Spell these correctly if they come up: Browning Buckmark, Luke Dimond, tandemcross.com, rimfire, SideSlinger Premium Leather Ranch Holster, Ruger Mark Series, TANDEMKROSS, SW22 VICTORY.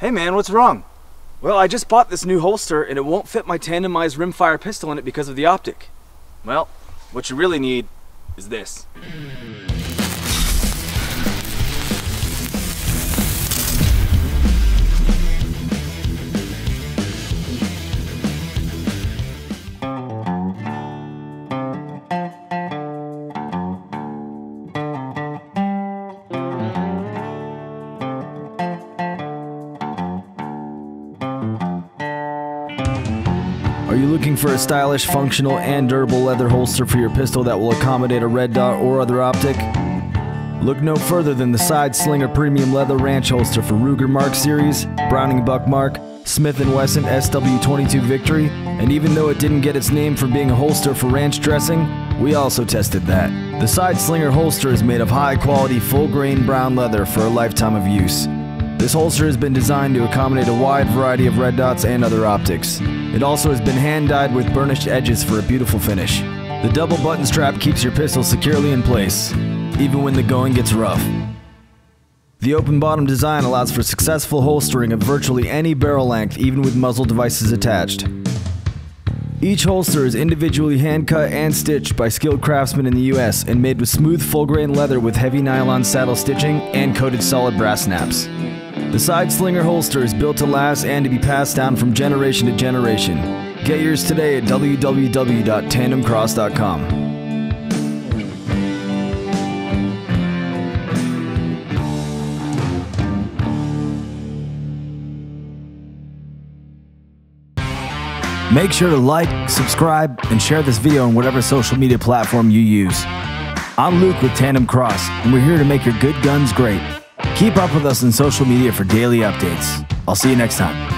Hey man, what's wrong? Well, I just bought this new holster and it won't fit my tandemized rimfire pistol in it because of the optic. Well, what you really need is this. Are you looking for a stylish, functional, and durable leather holster for your pistol that will accommodate a red dot or other optic? Look no further than the SideSlinger Premium Leather Ranch Holster for Ruger Mark Series, Browning Buckmark, Smith & Wesson SW22 Victory, and even though it didn't get its name from being a holster for ranch dressing, we also tested that. The SideSlinger holster is made of high-quality, full-grain brown leather for a lifetime of use. This holster has been designed to accommodate a wide variety of red dots and other optics. It also has been hand-dyed with burnished edges for a beautiful finish. The double button strap keeps your pistol securely in place, even when the going gets rough. The open bottom design allows for successful holstering of virtually any barrel length, even with muzzle devices attached. Each holster is individually hand-cut and stitched by skilled craftsmen in the US and made with smooth full-grain leather with heavy nylon saddle stitching and coated solid brass snaps. The SideSlinger holster is built to last and to be passed down from generation to generation. Get yours today at www.tandemcross.com. Make sure to like, subscribe, and share this video on whatever social media platform you use. I'm Luke with Tandem Cross, and we're here to make your good guns great. Keep up with us on social media for daily updates. I'll see you next time.